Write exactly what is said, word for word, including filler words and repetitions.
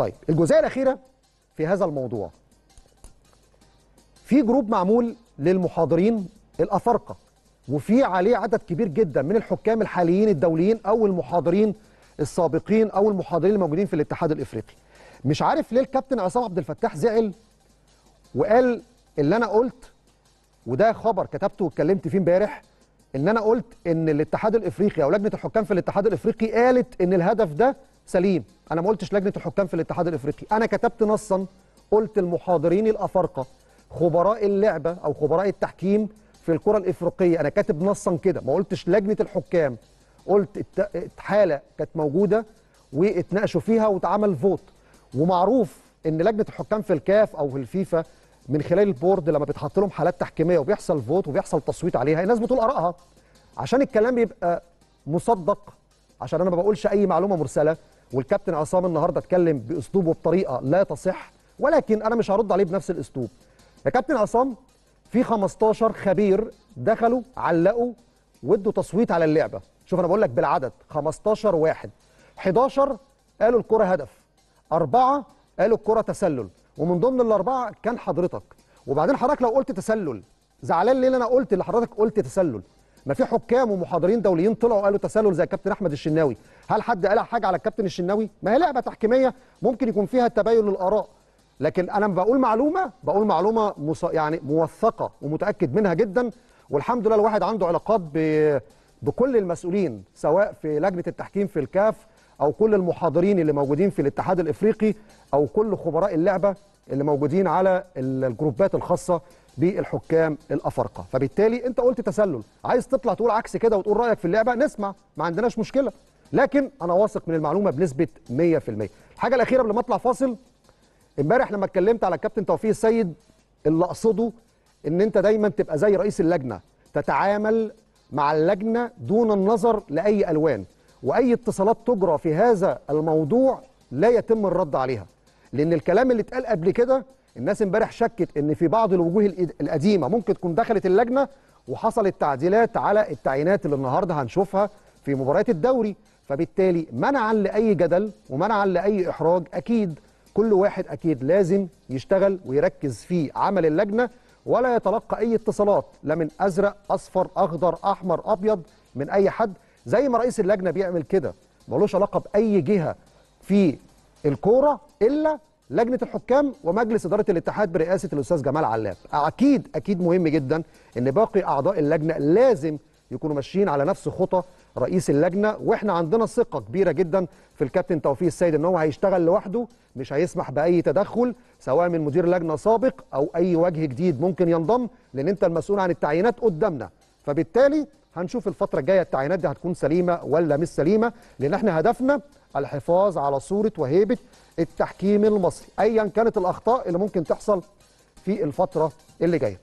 طيب الجزئيه الاخيره في هذا الموضوع، في جروب معمول للمحاضرين الافارقه وفي عليه عدد كبير جدا من الحكام الحاليين الدوليين او المحاضرين السابقين او المحاضرين الموجودين في الاتحاد الافريقي. مش عارف ليه الكابتن عصام عبد الفتاح زعل وقال اللي انا قلت، وده خبر كتبته واتكلمت فيه امبارح، ان انا قلت ان الاتحاد الافريقي او لجنه الحكام في الاتحاد الافريقي قالت ان الهدف ده سليم. انا ما قلتش لجنه الحكام في الاتحاد الافريقي، انا كتبت نصا قلت المحاضرين الافارقه خبراء اللعبه او خبراء التحكيم في الكره الافريقيه، انا كاتب نصا كده، ما قلتش لجنه الحكام، قلت حاله كانت موجوده واتناقشوا فيها واتعمل فوت. ومعروف ان لجنه الحكام في الكاف او في الفيفا من خلال البورد لما بيتحط لهم حالات تحكيميه وبيحصل فوت وبيحصل تصويت عليها، الناس بتقول ارائها عشان الكلام يبقى مصدق، عشان انا ما بقولش اي معلومه مرسله. والكابتن عصام النهارده اتكلم باسلوب وبطريقه لا تصح، ولكن انا مش هرد عليه بنفس الاسلوب. يا كابتن عصام، في خمستاشر خبير دخلوا علقوا وادوا تصويت على اللعبه، شوف انا بقول لك بالعدد خمستاشر واحد، حداشر قالوا الكره هدف، أربعة قالوا الكره تسلل، ومن ضمن الاربعه كان حضرتك. وبعدين حضرتك لو قلت تسلل زعلان ليه اللي انا قلت اللي حضرتك قلت تسلل؟ ما في حكام ومحاضرين دوليين طلعوا قالوا تسلل زي الكابتن احمد الشناوي. هل حد قال حاجه على الكابتن الشناوي؟ ما هي لعبه تحكيميه ممكن يكون فيها تباين للاراء، لكن انا بقول معلومه بقول معلومه مص... يعني موثقه ومتاكد منها جدا. والحمد لله الواحد عنده علاقات ب... بكل المسؤولين سواء في لجنه التحكيم في الكاف او كل المحاضرين اللي موجودين في الاتحاد الافريقي او كل خبراء اللعبه اللي موجودين على الجروبات الخاصه بالحكام الافارقه. فبالتالي انت قلت تسلل، عايز تطلع تقول عكس كده وتقول رايك في اللعبه نسمع، ما عندناش مشكله، لكن انا واثق من المعلومه بنسبه مية في المية. الحاجه الاخيره قبل ما اطلع فاصل، امبارح لما اتكلمت على الكابتن توفيق السيد، اللي اقصده ان انت دايما تبقى زي رئيس اللجنه، تتعامل مع اللجنه دون النظر لاي الوان، واي اتصالات تجرى في هذا الموضوع لا يتم الرد عليها، لان الكلام اللي اتقال قبل كده الناس امبارح شكت ان في بعض الوجوه القديمه ممكن تكون دخلت اللجنه وحصلت تعديلات على التعيينات اللي النهارده هنشوفها في مباريات الدوري. فبالتالي منعا لاي جدل ومنعا لاي احراج، اكيد كل واحد اكيد لازم يشتغل ويركز في عمل اللجنه، ولا يتلقى اي اتصالات لا من ازرق اصفر اخضر احمر ابيض من اي حد، زي ما رئيس اللجنه بيعمل كده، ملوش علاقه باي جهه في الكوره الا لجنه الحكام ومجلس اداره الاتحاد برئاسه الاستاذ جمال علاب. اكيد اكيد مهم جدا ان باقي اعضاء اللجنه لازم يكونوا ماشيين على نفس خطى رئيس اللجنه، واحنا عندنا ثقه كبيره جدا في الكابتن توفيق السيد ان هو هيشتغل لوحده، مش هيسمح باي تدخل سواء من مدير لجنه سابق او اي وجه جديد ممكن ينضم، لان انت المسؤول عن التعيينات قدامنا. فبالتالي هنشوف الفترة الجاية التعيينات دي هتكون سليمة ولا مش سليمة، لأن احنا هدفنا الحفاظ على صورة وهيبة التحكيم المصري أيا كانت الأخطاء اللي ممكن تحصل في الفترة اللي جاية.